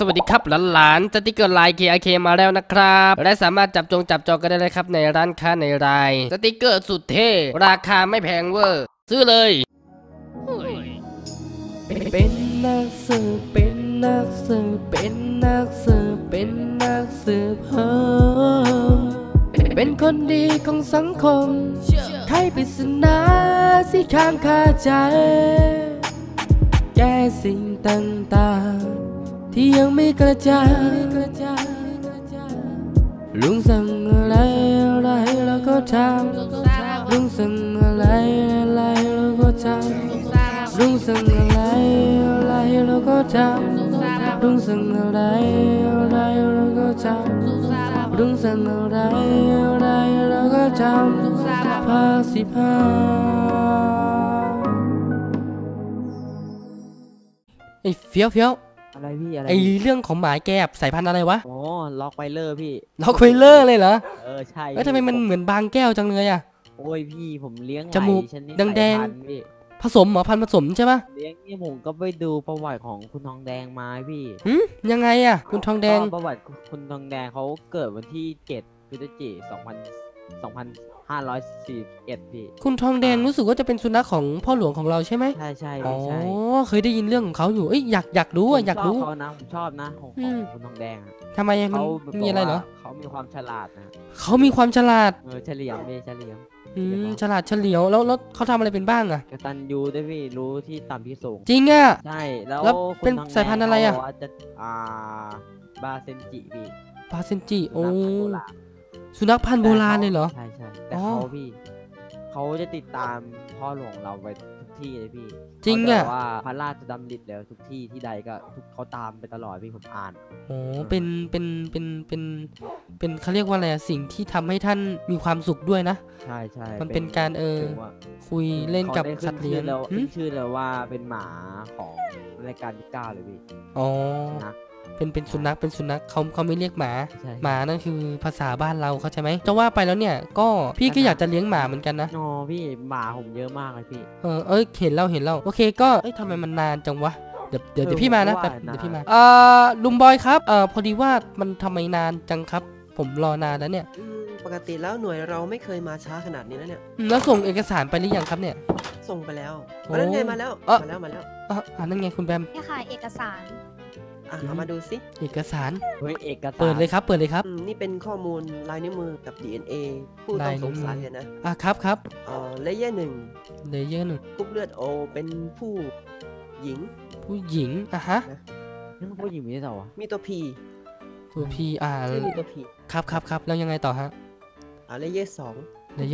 สวัสดีครับหลานๆสติ๊กเกอร์ลาย KAK มาแล้วนะครับและสามารถจับจองกันได้เลยครับในร้านค้าในรายสติ๊กเกอร์สุดเท่ราคาไม่แพงเวอร์ซื้อเลยเป็นนักสืบเป็นคนดีของสังคมไขปริศนาที่ค้างคาใจแก้สิ่งต่างๆที่ยังไม่กระจายลุงสั่งอะไรเราก็ทำลุงสั่งอะไรเราก็ทำลุงสั่งอะไรเราก็ทำลุงสั่งอะไรเราก็ทำลุงสั่งอะไรเราก็ทำภาค15ไอ้เฟี้ยวอะไรพี่อะไรไอ้เรื่องของหมายแกบสายพันธุ์อะไรวะอ๋อล็อกไวเลอร์พี่ล็อกไวเลอร์เลยเหรอเออใช่แล้วทำไมมันเหมือนบางแก้วจังเลยอ่ะโอ้ยพี่ผมเลี้ยงจมูกแดงๆผสมหมอพันธุ์ผสมใช่ปะเลี้ยงนี่ผมก็ไปดูประวัติของคุณทองแดงมาพี่ยังไงอ่ะคุณทองแดงประวัติคุณทองแดงเขาเกิดวันที่7 พฤศจิกายน 2541พี่คุณทองแดงรู้สึกว่าจะเป็นสุนัขของพ่อหลวงของเราใช่ไหมใช่อ๋อเคยได้ยินเรื่องของเขาอยู่อยากรู้อ่ะเขานะผมชอบนะของคุณทองแดงทำไมมันมีอะไรเหรอเขามีความฉลาดนะเขามีความฉลาดเฉลียวเฉลียวฉลาดเฉลียวแล้วเขาทำอะไรเป็นบ้างอ่ะกตัญญูด้วยพี่รู้ที่ต่ำที่สูงจริงอ่ะใช่แล้วเป็นสายพันธุ์อะไรอ่ะบาเซนจิพี่บาเซนจิโอ้สุนัขพันธุ์โบราณเลยเหรอใช่แต่เขาพี่เขาจะติดตามพ่อหลวงเราไปทุกที่เลยพี่จริงอะว่าพระราชดำริแล้วทุกที่ที่ใดก็เขาตามไปตลอดพี่ผมอ่านโอ้เป็นเขาเรียกว่าอะไรสิ่งที่ทำให้ท่านมีความสุขด้วยนะใช่มันเป็นการคุยเล่นกับสัตว์เลี้ยงแล้วชื่อเลยว่าเป็นหมาของรายการที่9เลยพี่อ๋อเป็นสุนัขเขาไม่เรียกหมานั่นคือภาษาบ้านเราเข้าใจไหมจะว่าไปแล้วเนี่ยก็พี่ก็อยากจะเลี้ยงหมาเหมือนกันนะอ๋อพี่หมาผมเยอะมากเลยพี่เห็นเราโอเคก็ทำไมมันนานจังวะเดี๋ยวพี่มานะแต่เดี๋ยวพี่มาลุงบอยครับพอดีว่ามันทำไมนานจังครับผมรอนานแล้วเนี่ยปกติแล้วหน่วยเราไม่เคยมาช้าขนาดนี้นะเนี่ยแล้วส่งเอกสารไปหรือยังครับเนี่ยส่งไปแล้วนั่นไงมาแล้วนั่นไงคุณแบมนี่ค่ะเอกสารเอามาดูสิเอกสารเปิดเลยครับนี่เป็นข้อมูลลายนิ้วมือกับ DNA ผู้ต้องสงสัยนะครับเลเยอร์1กรุ๊ปเลือด O เป็นผู้หญิงฮะนี่มันผู้หญิงมีเท่าไหร่มีตัว P ครับแล้วยังไงต่อฮะเลเยอ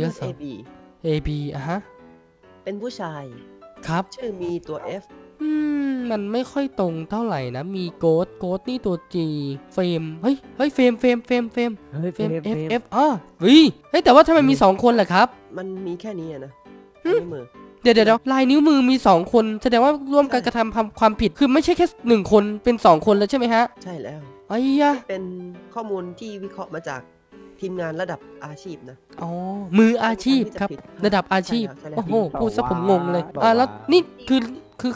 ร์2AB ฮะเป็นผู้ชายครับชื่อมีตัว Fมันไม่ค่อยตรงเท่าไหร่นะมีโกดนี่ตัว G เฟมเฟมF อ๋อแต่ว่าทำไมมี2คนล่ะครับมันมีแค่นี้นะนิ้วมือเดี๋ยวลายนิ้วมือมี2คนแสดงว่าร่วมกันกระทำความผิดคือไม่ใช่แค่1คนเป็น2คนแล้วใช่ไหมฮะใช่แล้วเป็นข้อมูลที่วิเคราะห์มาจากทีมงานระดับอาชีพนะอ๋อมืออาชีพครับระดับอาชีพโอ้โหพูดซะผมงงเลยแล้วนี่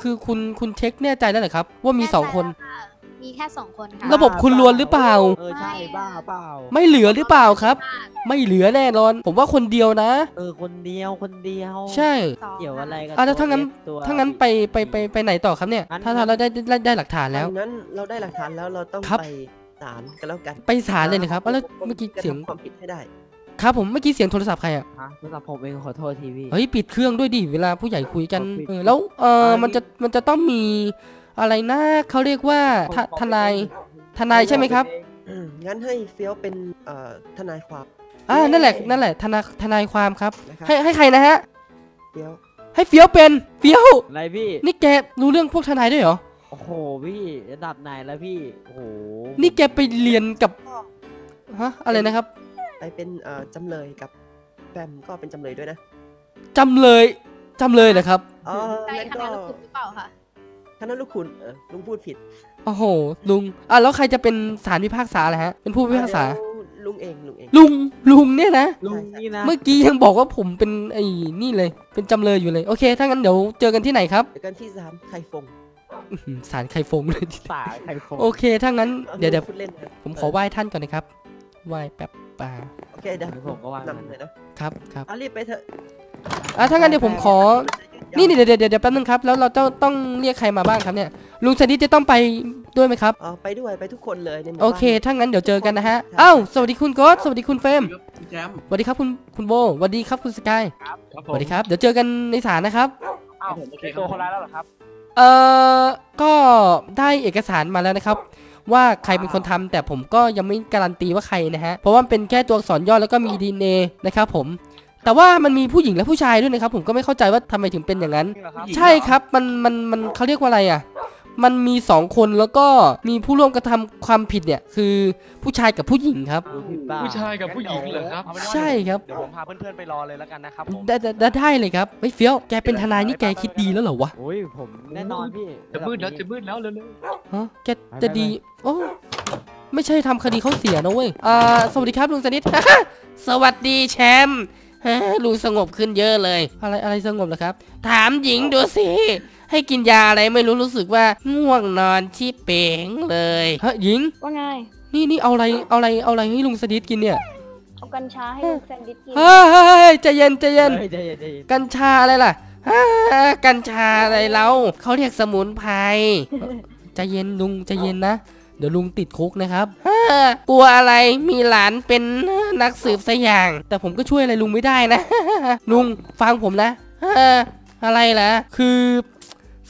คือคุณเช็คแน่ใจแล้วเหรอครับว่ามี2คนมีแค่2คนค่ะระบบคุณล้วนหรือเปล่าใช่บ้าเปล่าไม่เหลือหรือเปล่าครับไม่เหลือแน่นอนผมว่าคนเดียวนะคนเดียวใช่เกี่ยวอะไรกันแล้วทั้งนั้นไปไหนต่อครับเนี่ยถ้าเราได้หลักฐานแล้วงั้นเราได้หลักฐานแล้วเราต้องไปศาลกันแล้วกันไปศาลเลยนะครับแล้วเมื่อกี้เสียงความผิดให้ได้ครับผมเมื่อกี้เสียงโทรศัพท์ใครอ่ะโทรศัพท์ผมเองขอโทษทีพี่ปิดเครื่องด้วยดิเวลาผู้ใหญ่คุยกันแล้วมันจะต้องมีอะไรนะเขาเรียกว่าทนายใช่ไหมครับงั้นให้เฟี้ยวเป็นทนายความนั่นแหละทนายความครับให้ใครนะฮะเฟี้ยวให้เฟี้ยวเป็นเฟี้ยวอะไรพี่นี่แกรู้เรื่องพวกทนายด้วยเหรอโอ้โหพี่ระดับไหนแล้วพี่โอ้โหนี่แกไปเรียนกับฮะอะไรนะครับไปเป็นจำเลยกับแฟมก็เป็นจำเลยด้วยนะจำเลยนะครับแล้วก็คณะลูกขุนหรือเปล่าคะคณะลูกขุนลุงพูดผิดโอ้โหลุงแล้วใครจะเป็นศาลพิพากษาอะไรฮะเป็นผู้พิพากษาลุงเองลุงเนี่ยนะเมื่อกี้ยังบอกว่าผมเป็นไอ้นี่เลยเป็นจำเลยอยู่เลยโอเคถ้างั้นเดี๋ยวเจอกันที่ไหนครับเจอกันที่ศาลไคฟง สารไข่ฟงเลยสารไข่ฟงโอเคถ้างั้นเดี๋ยวผมขอไหว้ท่านก่อนนะครับไหว้แป๊บป่าโอเคเดี๋ยวผมก็ไหว้เลยนะครับครับรีบไปเถอะถ้างั้นเดี๋ยวผมขอนี่เดี๋ยวแป๊บนึงครับแล้วเราต้องเรียกใครมาบ้างครับเนี่ยลุงสนิทจะต้องไปด้วยไหมครับอ๋อไปด้วยไปทุกคนเลยโอเคถ้างั้นเดี๋ยวเจอกันนะฮะอ้าวสวัสดีคุณโกสสวัสดีคุณเฟมสวัสดีครับคุณโบสวัสดีครับคุณสกายสวัสดีครับเดี๋ยวเจอกันในศาลนะครับอ้าวโอเคตัวคนร้ายแล้วเหรอครับก็ได้เอกสารมาแล้วนะครับว่าใครเป็นคนทำแต่ผมก็ยังไม่การันตีว่าใครนะฮะเพราะว่าเป็นแค่ตัวอักษรย่อแล้วก็มีดีเอ็นเอนะครับผมแต่ว่ามันมีผู้หญิงและผู้ชายด้วยนะครับผมก็ไม่เข้าใจว่าทำไมถึงเป็นอย่างนั้นใช่ครับมันเขาเรียกว่าอะไรอ่ะมันมี2คนแล้วก็มีผู้ร่วมกระทำความผิดเนี่ยคือผู้ชายกับผู้หญิงครับผู้ชายกับผู้หญิงเหรอครับใช่ครับเดี๋ยวผมพาเพื่อนๆไปรอเลยแล้วกันนะครับผมได้เลยครับเฮ้ยเฟี้ยวแกเป็นทนายนี่แกคิดดีแล้วเหรอวะโอ้ยผมแน่นอนพี่จะมืดแล้วเลยฮะแกจะดีโอ้ไม่ใช่ทำคดีเขาเสียนะเว้ยสวัสดีครับลุงสนิทสวัสดีแชมป์ลุงสงบขึ้นเยอะเลยอะไรสงบเหรอครับถามหญิงดูสิให้กินยาอะไรไม่รู้สึกว่าง่วงนอนชิเป๋งเลยฮะหญิงว่าไงนี่เอาอะไรให้ลุงสนิทกินเนี่ยเอากัญชาให้ลุงสนิทกินเฮ้ยใจเย็นกัญชาอะไรล่ะกัญชาอะไรเราเขาเรียกสมุนไพรใจเย็นลุงใจเย็นนะเดี๋ยวลุงติดคุกนะครับกลัวอะไรมีหลานเป็นนักสืบซะอย่างแต่ผมก็ช่วยอะไรลุงไม่ได้นะลุงฟังผมนะอะไรล่ะคือ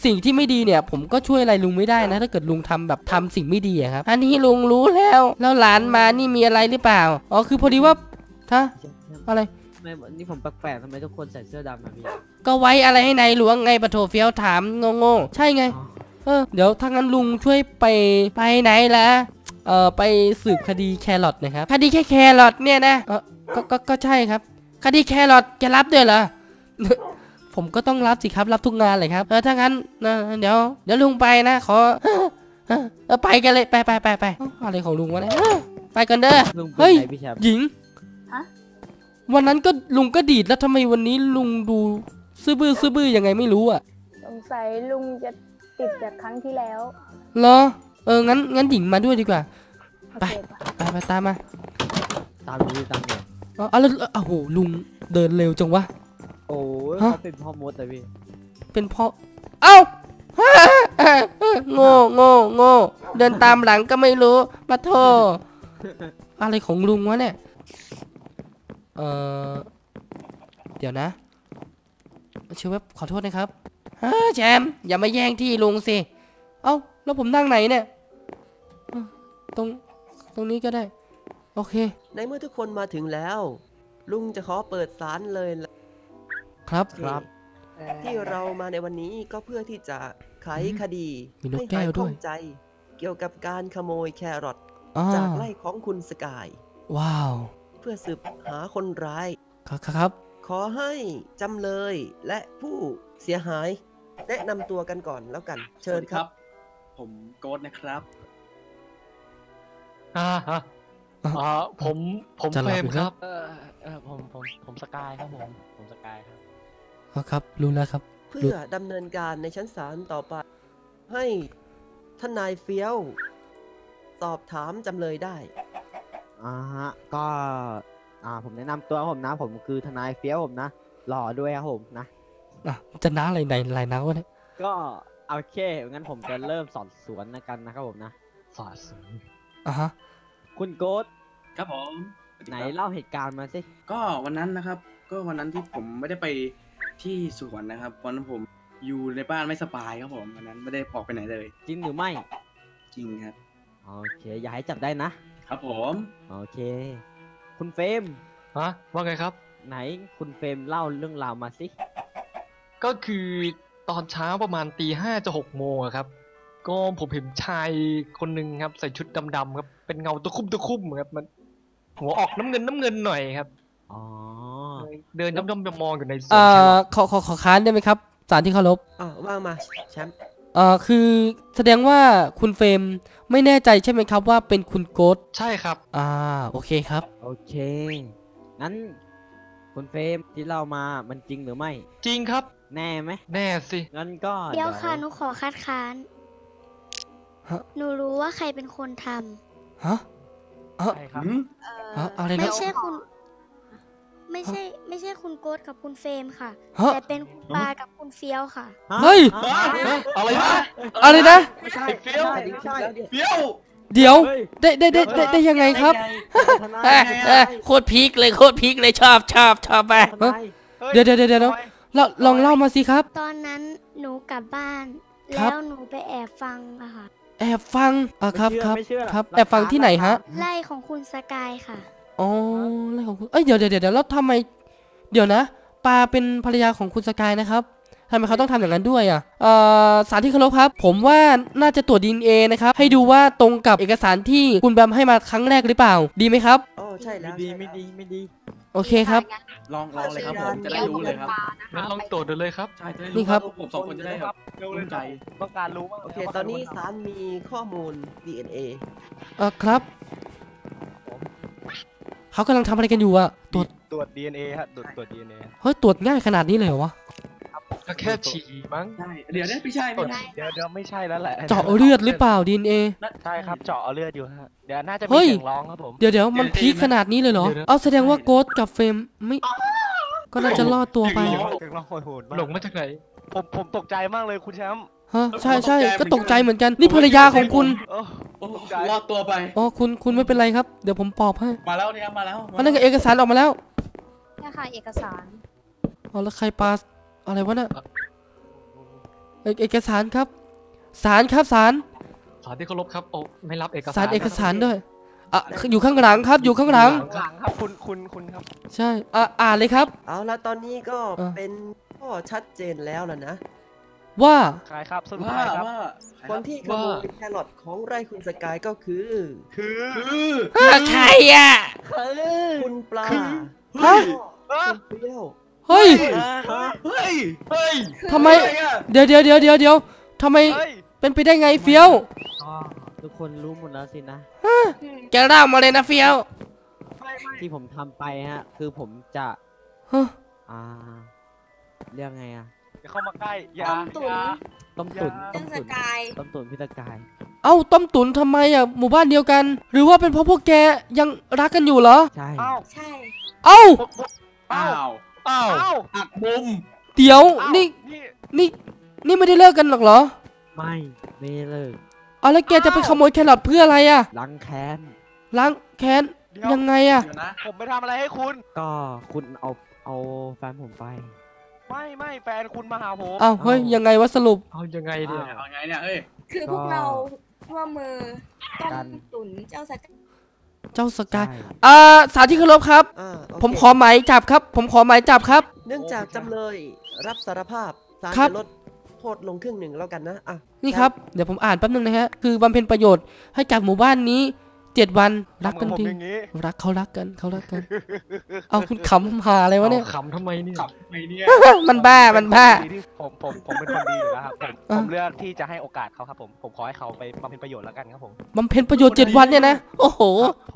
สิ่งที่ไม่ดีเนี่ยผมก็ช่วยอะไรลุงไม่ได้นะถ้าเกิดลุงทำแบบทำสิ่งไม่ดีครับอันนี้ลุงรู้แล้วหลานมานี่มีอะไรหรือเปล่าอ๋อคือพอดีว่าฮะอะไรนี่ผมแปลกๆทำไมทุกคนใส่เสื้อดำมาพี่ก็ไว้อะไรให้นายหลวงไงปะโถเฟี้ยวถามโง่ๆใช่ไงเดี๋ยวถ้างั้นลุงช่วยไปไหนล่ะไปสืบคดีแครอทนะครับคดีแค่แครอทเนี่ยนะก็ใช่ครับคดีแครอทจะรับด้วยเหรอผมก็ต้องรับสิครับรับทุกงานเลยครับถ้างั้นเดี๋ยวลุงไปนะขอไปกันเลยไปอะไรของลุงวะเนี่ยไปกันเด้อเฮ้ยหญิงวันนั้นก็ลุงก็ดีดแล้วทำไมวันนี้ลุงดูซื่อบื้อยังไงไม่รู้อ่ะสงสัยลุงจะติดจากครั้งที่แล้วเหรองั้นหญิงมาด้วยดีกว่าไปตามมาตามเลยอ๋อแล้วโอ้โหลุงเดินเร็วจังวะโอ้ยเขาเป็นพ่อมดเลยพี่เป็นพ่อเอ้าโง่เดินตามหลังก็ไม่รู้มาโทษอะไรของลุงวะเนี่ยเดี๋ยวนะเชื่อว่าขอโทษนะครับแชมป์อย่ามาแย่งที่ลุงสิเอ้าแล้วผมนั่งไหนเนี่ยตรงนี้ก็ได้โอเคในเมื่อทุกคนมาถึงแล้วลุงจะขอเปิดศาลเลยครับที่เรามาในวันนี้ก็เพื่อที่จะไขคดีให้ใครข้องใจเกี่ยวกับการขโมยแครอทจากไร่ของคุณสกายว้าวเพื่อสืบหาคนร้ายครับขอให้จำเลยและผู้เสียหายแนะนำตัวกันก่อนแล้วกันเชิญครับผมโกสนะครับผมเฟมครับผมสกายครับผมสกายครับครับรู้แล้วครับเพื่อดำเนินการในชั้นศาลต่อไปให้ทนายเฟี้ยวสอบถามจำเลยได้ก็ผมแนะนำตัวผมนะผมคือทนายเฟี้ยวผมนะหล่อด้วยครับผมนะจะน้าอะไรไหนน้าวะเนี่ยก็โอเคงั้นผมจะเริ่มสอบสวนกันนะครับผมนะสอบสวนคุณโกสครับผมไหนเล่าเหตุการณ์มาสิก็วันนั้นนะครับก็วันนั้นที่ผมไม่ได้ไปที่สวนนะครับวันนั้นผมอยู่ในบ้านไม่สบายครับผมวันนั้นไม่ได้ออกไปไหนเลยจริงหรือไม่จริงครับโอเคอย่าให้จับได้นะครับผมโอเคคุณเฟมว่าไงครับไหนคุณเฟมเล่าเรื่องราวมาสิก็คือตอนเช้าประมาณตี 5 จะ 6 โมงครับก็ผมเห็นชายคนหนึ่งครับใส่ชุดดำๆครับเป็นเงาตะคุ่มครับมันหัวออกน้ำเงินหน่อยครับอ๋อเดินย่อมๆมองอยู่ในสวนขอค้านได้ไหมครับศาลที่เคารพว่ามาแชมป์คือแสดงว่าคุณเฟรมไม่แน่ใจใช่ไหมครับว่าเป็นคุณโกสใช่ครับโอเคครับโอเคงั้นคุณเฟรมที่เรามามันจริงหรือไม่จริงครับแน่ไหมแน่สิงั้นก็เดี๋ยวค่ะหนูขอคัดค้าน หนูรู้ว่าใครเป็นคนทำฮะใครครับไม่ใช่คุณไม่ใช่คุณโกดกับคุณเฟรมค่ะแต่เป็นคุณปากับคุณเฟี้ยวค่ะเฮ้ยอะไรนะไม่ใช่เฟี้ยวเดี๋ยวได้ยังไงครับโคตรพีคเลยชอบไปเดี๋ยวลองเล่ามาสิครับตอนนั้นหนูกลับบ้านแล้วหนูไปแอบฟังอะค่ะแอบฟังอะครับแอบฟังที่ไหนฮะไล่ของคุณสกายค่ะอ๋อไล่ของคุณเดี๋ยวแล้วทำไมเดี๋ยวนะปาเป็นภรรยาของคุณสกายนะครับทำไมเขาต้องทำอย่างนั้นด้วยอ่ะสารที่เคารพครับผมว่าน่าจะตรวจ DNA นะครับให้ดูว่าตรงกับเอกสารที่คุณแบมให้มาครั้งแรกหรือเปล่าดีไหมครับโอ้ใช่แล้วไม่ดีโอเคครับลองเลยครับผมจะได้รู้เลยครับงั้นลองตรวจดูเลยครับใช่นี่ครับผมสองคนจะได้ครับมั่นใจต้องการรู้ว่าโอเคตอนนี้สารมีข้อมูล DNA ครับเขากำลังทำอะไรกันอยู่อ่ะตรวจ DNA ฮะตรวจ DNA เฮ้ยตรวจง่ายขนาดนี้เลยเหรอวะก็แค่ฉี่มั้งเดี๋ยวนี่ไม่ใช่ไม่ใช่แล้วแหละเจาะเลือดหรือเปล่า DNA ใช่ครับเจาะเลือดอยู่ฮะเดี๋ยวน่าจะมีเสียงร้องครับผมเดี๋ยวมันพีคขนาดนี้เลยเหรอเอาแสดงว่าโกดกับเฟมไม่ก็น่าจะรอดตัวไปหลงมาจากไหนผมตกใจมากเลยคุณแชมป์ฮะใช่ก็ตกใจเหมือนกันนี่ภรรยาของคุณรอดตัวไปอ๋อคุณไม่เป็นไรครับเดี๋ยวผมปอบให้มาแล้วเนี่ยนั่นก็เอกสารออกมาแล้วนี่ค่ะเอกสารอ๋อแล้วใครปาอะไรวะน่ะเอกสารครับสารที่เคารพครับโอ้ไม่รับเอกสารด้วยอ่ะอยู่ข้างหลังครับครับคุณครับใช่อ่านเลยครับเอาละตอนนี้ก็เป็นข้อชัดเจนแล้วล่ะนะว่าใครครับสรุปใครครับคนที่ขโมยแครอทของไร่คุณสกายก็คือใครอ่ะคุณปลาฮะเปรี้ยวเฮ้ยทำไมเดี๋ยวทำไมเป็นไปได้ไงเฟี้ยวทุกคนรู้หมดแล้วสินะแกเล่ามาเลยนะเฟี้ยวที่ผมทำไปฮะคือผมจะเรื่องไงอะอย่าเข้ามาใกล้ต้มตุ๋นพี่ตะกายเอ้าต้มตุ๋นทำไมอะหมู่บ้านเดียวกันหรือว่าเป็นเพราะพวกแกยังรักกันอยู่เหรอใช่เอ้าอักบุมเดี๋ยวนี่ไม่ได้เลิกกันหรอกเหรอไม่เลิกเอาแล้วแกจะไปขโมยแครอทเพื่ออะไรอ่ะล้างแค้นยังไงอ่ะผมไปทำอะไรให้คุณก็คุณเอาแฟนผมไปไม่แฟนคุณมาหาผมอ้าวเฮ้ยยังไงวะสรุปเอายังไงดีเอาไงเนี่ยเฮ้ยคือพวกเราร่วมมือกันตุนเจ้าสกายสารที่เคารพครับผมขอหมายจับครับเนื่องจากจำเลยรับสารภาพศาลจะลดโทษลงครึ่งหนึ่งแล้วกันนะอ่ะนี่ครับเดี๋ยวผมอ่านแป๊บนึงนะฮะคือบำเพ็ญประโยชน์ให้กับหมู่บ้านนี้7 วันรักกันดีรักเขารักกันเอาคุณขำหาอะไรวะเนี่ยขำทำไมเนี่ยมันบ้าผมเป็นคนดีอยู่แล้วครับผมเลือกที่จะให้โอกาสเขาครับผมขอให้เขาไปบำเพ็ญประโยชน์แล้วกันครับผมบำเพ็ญประโยชน์7 วันเนี่ยนะโอ้โห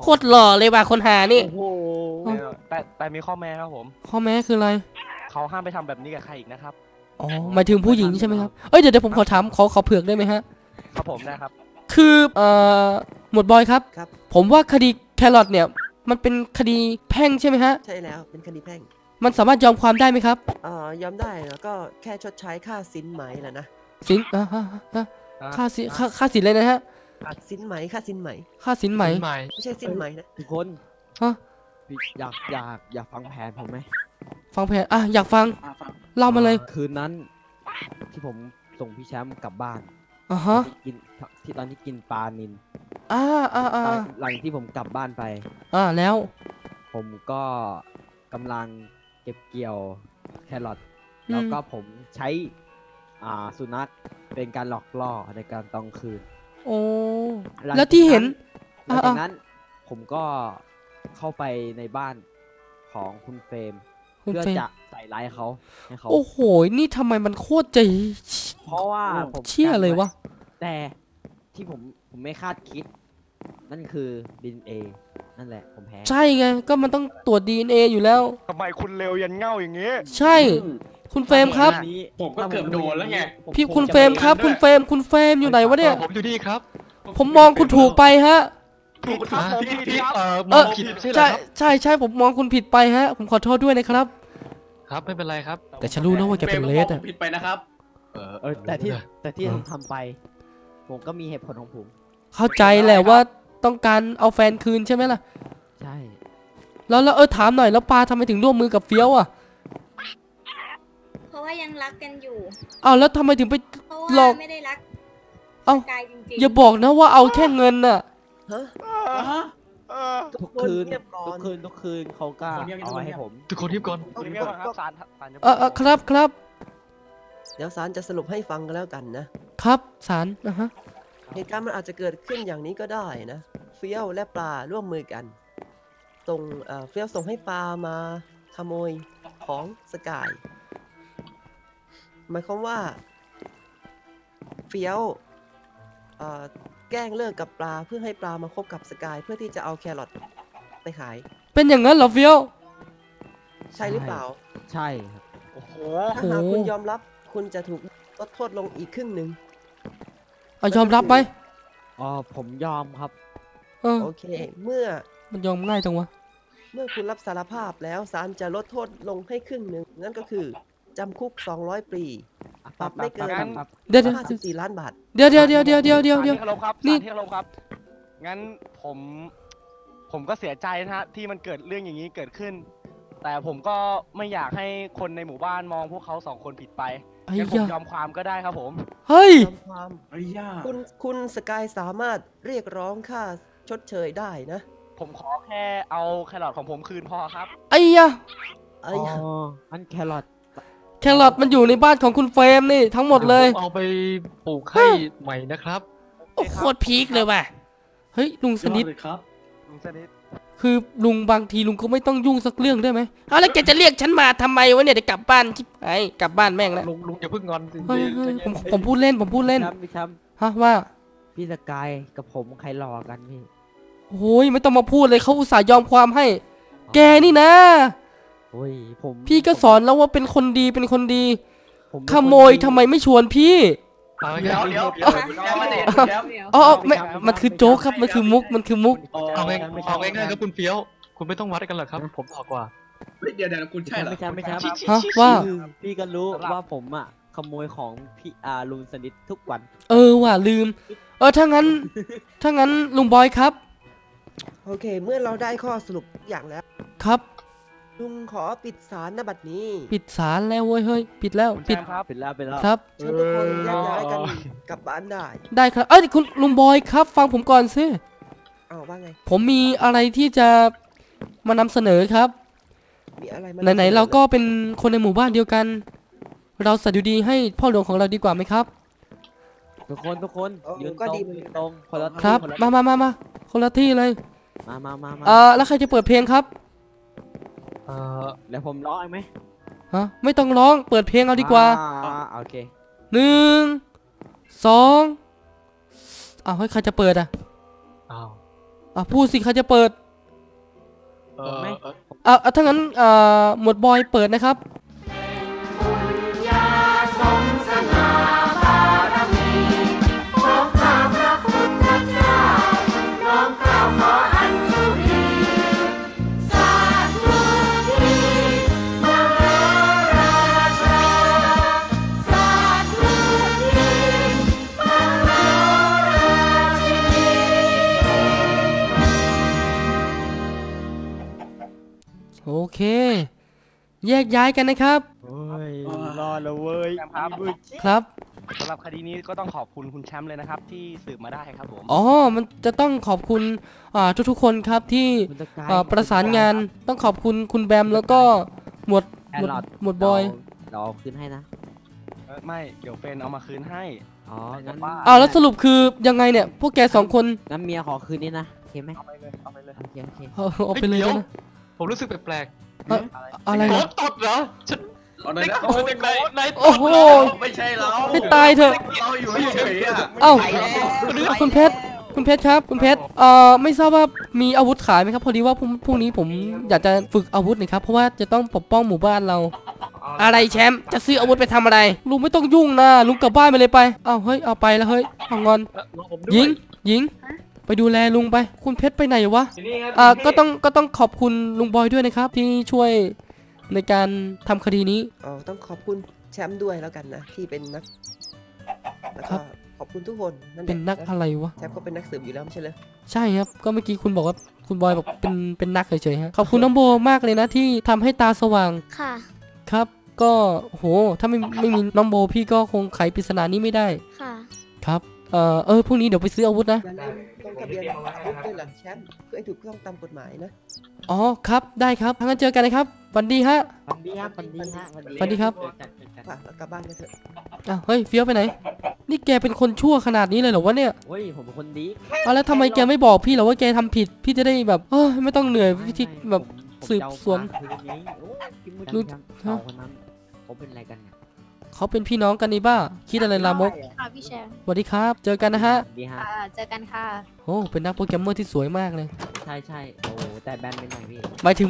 โคตรหล่อเลยว่ะคนหานี่โอ้โหแต่มีข้อแม้ครับผมข้อแม้คืออะไรเขาห้ามไปทำแบบนี้กับใครอีกนะครับอ๋อหมายถึงผู้หญิงใช่ไหมครับเอ้ยเดี๋ยวผมขอถามขอเผือกได้ไหมฮะครับผมนะครับคือหมวดบอยครับผมว่าคดีแครอทเนี่ยมันเป็นคดีแพ่งใช่ไหมฮะใช่แล้วเป็นคดีแพ่งมันสามารถยอมความได้ไหมครับยอมได้แล้วก็แค่ชดใช้ค่าสินไหมแหละนะสินค่าสินเลยนะฮะค่าสินไหมไม่ใช่สินไหมนะทุกคนฮะอยากฟังแผนผมไหมฟังแผนอ่ะอยากฟังเล่ามาเลยคืนนั้นที่ผมส่งพี่แชมป์กลับบ้านที่ตอนที่กินปลานิลหลังที่ผมกลับบ้านไปแล้วผมก็กำลังเก็บเกี่ยวแครอทแล้วก็ผมใช้สุนัขเป็นการหลอกล่อในการตองคืนโอ้แล้วที่เห็นหลังจากนั้นผมก็เข้าไปในบ้านของคุณเฟรมเพื่อจะใส่ร้ายเขาโอ้โหนี่ทำไมมันโคตรใจเพราะว่าผมเชื่อเลยวะแต่ที่ผมไม่คาดคิดนั่นคือ DNA นั่นแหละผมแพ้ใช่ไงก็มันต้องตรวจ DNA อยู่แล้วทำไมคุณเร็วยันเง่าอย่างงี้ใช่คุณเฟรมครับผมก็เกือบโดนแล้วไงพี่คุณเฟรมครับคุณเฟรมอยู่ไหนวะเนี่ยผมอยู่นี่ครับ ผมมองคุณถูกไปฮะถูกครับมองผิดใช่ใช่ใช่ผมมองคุณผิดไปฮะผมขอโทษด้วยนะครับครับไม่เป็นไรครับแต่ฉันรู้นะว่าแกเป็นเลสอะผิดไปนะครับแต่ที่ผมทำไปผมก็มีเหตุผลของผมเข้าใจแหละว่าต้องการเอาแฟนคืนใช่ไหมล่ะใช่แล้วถามหน่อยแล้วปลาทำไมถึงร่วมมือกับเฟี้ยวอ่ะเพราะว่ายังรักกันอยู่เอาแล้วทำไมถึงไปหลอกไม่ได้รักเอาอย่าบอกนะว่าเอาแค่เงินน่ะทุกคืนเขากล้าเอาให้ผมทุกคนเงียบก่อนครับเดี๋ยวศาลจะสรุปให้ฟังกันแล้วกันนะครับศาลนะฮะเหตุการณ์มันอาจจะเกิดขึ้นอย่างนี้ก็ได้นะเฟี้ยวและปลาร่วมมือกันส่งเฟี้ยวส่งให้ปลามาขโมยของสกายหมายความว่าเฟี้ยวแกล้งเลิกกับปลาเพื่อให้ปลามาคบกับสกายเพื่อที่จะเอาแครอทไปขายเป็นอย่างนั้นเหรอเฟี้ยวใช่หรือเปล่าใช่ครับโอ้โหถ้าหากคุณยอมรับคุณจะถูกลดโทษลงอีกครึ่งหนึ่งเอายอมรับไหมอ๋อผมยอมครับโอเคเมื่อมันยอมง่ายจังวะเมื่อคุณรับสารภาพแล้วศาลจะลดโทษลงให้ครึ่งหนึ่งนั่นก็คือจำคุก200 ปีปรับไม่เกิน54 ล้านบาทเดี๋ยวนี่ที่เราครับงั้นผมก็เสียใจนะฮะที่มันเกิดเรื่องอย่างนี้เกิดขึ้นแต่ผมก็ไม่อยากให้คนในหมู่บ้านมองพวกเขา2คนผิดไปงั้นผมยอมความก็ได้ครับผมเฮ้ยคุณสกายสามารถเรียกร้องค่าชดเชยได้นะผมขอแค่เอาแครอทของผมคืนพอครับไอ้ยะอันแครอทมันอยู่ในบ้านของคุณเฟรมนี่ทั้งหมดเลยเอาไปปลูกให้ใหม่นะครับโอ้โคตรพีคเลยว่ะเฮ้ยลุงสนิทครับลุงสนิทคือลุงบางทีลุงก็ไม่ต้องยุ่งสักเรื่องได้ไหมเอาแล้วแกจะเรียกฉันมาทำไมวะเนี่ยจะกลับบ้านชิบหายกลับบ้านแม่งแล้วลุงอย่าเพิ่งงอนสิผมพูดเล่นพี่ช้ำฮะว่าพี่สกายกับผมใครหลอกกันพี่โอ้ยไม่ต้องมาพูดเลยเขาอุตส่าห์ยอมความให้แกนี่นะพี่ก็สอนแล้วว่าเป็นคนดีขโมยทำไมไม่ชวนพี่อ๋อไม่มันคือโจ๊กครับมันคือมุกเอาง่ายๆครับคุณเฟี้ยวคุณไม่ต้องวัดกันหรอกครับผมบอกกว่าเดี๋ยวคุณใช่หรอไม่ใช่ฮะว่าพี่ก็รู้ว่าผมอ่ะขโมยของพี่ลุงสนิททุกวันว่ะลืมถ้างั้นลุงบอยครับโอเคเมื่อเราได้ข้อสรุปอย่างแล้วครับลุงขอปิดศาลนะบัดนี้ปิดศาลแล้วเฮ้ยปิดแล้วปิดแล้วครับเชิญทุกคนย้ายกันกลับบ้านได้ครับคุณลุงบอยครับฟังผมก่อนซิว่าไงผมมีอะไรที่จะมานำเสนอครับมีอะไรไหนๆเราก็เป็นคนในหมู่บ้านเดียวกันเราสะดุดีให้พ่อหลวงของเราดีกว่าไหมครับทุกคนยืนตรงครับมาคนละที่เลยมาแล้วใครจะเปิดเพลงครับแล้วผมร้องไหมฮะไม่ต้องร้องเปิดเพลงเอาดีกว่าโอเค1 2เอาให้ใครจะเปิดอ่ะพูดสิใครจะเปิดถ้างั้นหมวดบอยเปิดนะครับโอเคแยกย้ายกันนะครับรอแล้วเว้ยครับสำหรับคดีนี้ก็ต้องขอบคุณคุณแชมป์เลยนะครับที่สืบมาได้ครับผมอ๋อมันจะต้องขอบคุณทุกคนครับที่ประสานงานต้องขอบคุณคุณแบมแล้วก็หมวดบอยเราคืนให้นะไม่เดี๋ยวเป็นเอามาคืนให้อ๋องั้นแล้วสรุปคือยังไงเนี่ยพวกแก2คนน้ำเมียขอคืนนี่นะโอเคไหมเอาไปเลยโอเคนะผมรู้สึกแปลกๆอะไรโคตรตดเหรอฉันได้โคตรเป็นไหนโอ้โหไม่ใช่เราให้ตายเถอะเราอยู่เฉยๆคุณเพชรครับคุณเพชรไม่ทราบว่ามีอาวุธขายไหมครับพอดีว่าพรุ่งนี้ผมอยากจะฝึกอาวุธนะครับเพราะว่าจะต้องปกป้องหมู่บ้านเราอะไรแชมป์จะซื้ออาวุธไปทำอะไรลุงไม่ต้องยุ่งนะลุงกลับบ้านไปเลยไปเฮ้ยเอาไปแล้วเฮ้ยงอนยิง หญิงไปดูแลลุงไปคุณเพชรไปไหนวะก็ต้องขอบคุณลุงบอยด้วยนะครับที่ช่วยในการทำคดีนี้อ๋อต้องขอบคุณแชมป์ด้วยแล้วกันนะที่เป็นนักครับขอบคุณทุกคนเป็นนักอะไรวะแชมป์ก็เป็นนักสืบอยู่แล้วไม่ใช่เลยใช่ครับก็เมื่อกี้คุณบอกว่าคุณบอยบอกเป็นนักเฉยๆฮะขอบคุณน้องโบมากเลยนะที่ทำให้ตาสว่างค่ะครับก็โหถ้าไม่มีน้องโบพี่ก็คงไขปริศนานี้ไม่ได้ค่ะครับพรุ่งนี้เดี๋ยวไปซื้ออาวุธนะต้องทะเบียนอาวุธด้วยหลังแชมป์เพื่อให้ถูกต้องตามกฎหมายนะอ๋อครับได้ครับงั้นเจอกันนะครับวันดีฮะวันดีครับวันดีฮะวันดีครับฝากกลับบ้านกันเถอะอ้าวเฮ้ยเฟี้ยวไปไหนนี่แกเป็นคนชั่วขนาดนี้เลยเหรอวะเนี่ยเฮ้ยผมเป็นคนดีเอาแล้วทำไมแกไม่บอกพี่หรอว่าแกทำผิดพี่จะได้แบบเฮ้ยไม่ต้องเหนื่อยวิธีแบบสืบสวนรู้เขาเป็นอะไรกันเขาเป็นพี่น้องกันนี่บ้าคิดอะไรลามกค่ะพี่แชมป์สวัสดีครับเจอกันนะฮะดีฮะเจอกันค่ะโอ้เป็นนักโปรแกรมเมอร์ที่สวยมากเลยใช่ใช่โอ้แต่แบนเป็นไงพี่หมายถึง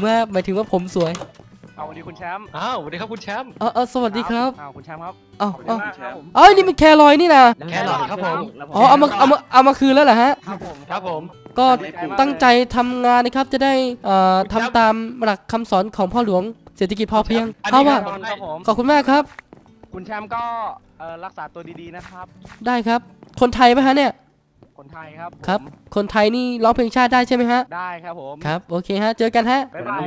ว่าผมสวยเอาวันนี้คุณแชมป์อ้าวสวัสดีครับคุณแชมป์สวัสดีครับอ้าวคุณแชมป์ครับอ้าวเอ้ยนี่มันแครอยนี่นะแครอยครับผมอ๋อเอามาคืนแล้วเหรอฮะครับผมก็ตั้งใจทำงานนะครับจะได้ทำตามหลักคำสอนของพ่อหลวงเศรษฐกิจพอเพียงเอาว่าขอบคุณมากครับคุณแชมป์ก็รักษาตัวดีๆนะครับได้ครับคนไทยไหมฮะเนี่ยคนไทยครับครับคนไทยนี่ร้องเพลงชาติได้ใช่ไหมฮะได้ครับผมครับโอเคฮะเจอกันฮะบ๊ายบาย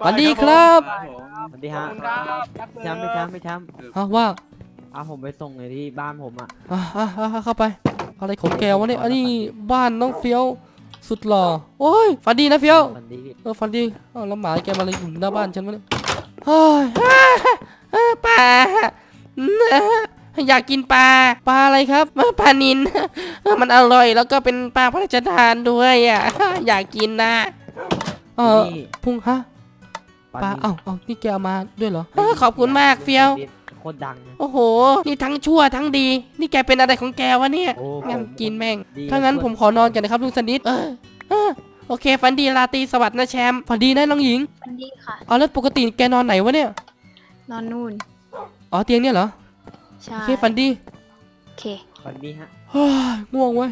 สวัสดีครับสวัสดีฮะไม่ช้ำฮะว่าผมไปส่งเลยที่บ้านผมอ่ะเข้าไปอะไรของแกวะเนี่ยอันนี้บ้านน้องเฟี้ยวสุดหล่อโอ้ยฝันดีนะเฟี้ยวฝันดีแล้วหมาแกมาเลยอยู่หน้าบ้านฉันวะเนี่ยโอ้ยปลาอยากกินปลาอะไรครับปลานิลมันอร่อยแล้วก็เป็นปลาพระราชทานด้วยอ่ะอยากกินนะพุงฮะปลาเอ้านี่แกเอามาด้วยเหรอขอบคุณมากเฟี้ยวโคตรดังโอ้โหนี่ทั้งชั่วทั้งดีนี่แกเป็นอะไรของแกวะเนี่ยงั้นกินแม่งถ้างั้นผมขอนอนกันนะครับลุงสนิทโอเคฝันดีราตรีสวัสดิ์นะแชมป์ฝันดีนะน้องหญิงฝันดีค่ะอ๋อแล้วปกติแกนอนไหนวะเนี่ยนอนนู่นอ๋อเตียงเนี่ยเหรอใช่โอเคฝันดีโอเคฝันดีฮะง่วงเว้ย